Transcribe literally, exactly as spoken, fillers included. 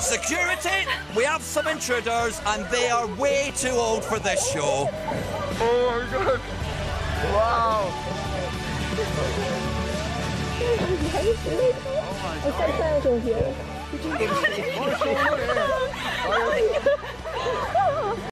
Security, we have some intruders, and they are way too old for this show. Oh, my God. Wow. Oh, my God.